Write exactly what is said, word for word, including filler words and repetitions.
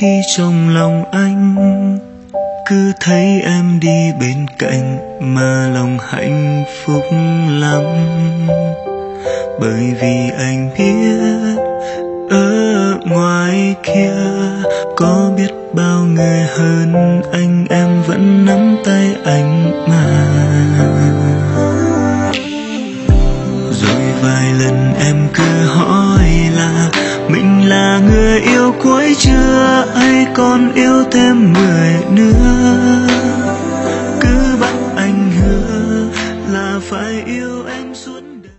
khi trong lòng anh cứ thấy em đi bên cạnh mà lòng hạnh phúc lắm. Bởi vì anh biết ở ngoài kia có biết bao người hơn anh, em vẫn nắm tay anh mà. Rồi vài lần em cứ hỏi là mình là người yêu cuối chưa hay còn yêu thêm người nữa. Cứ bắt anh hứa là phải yêu em suốt đời.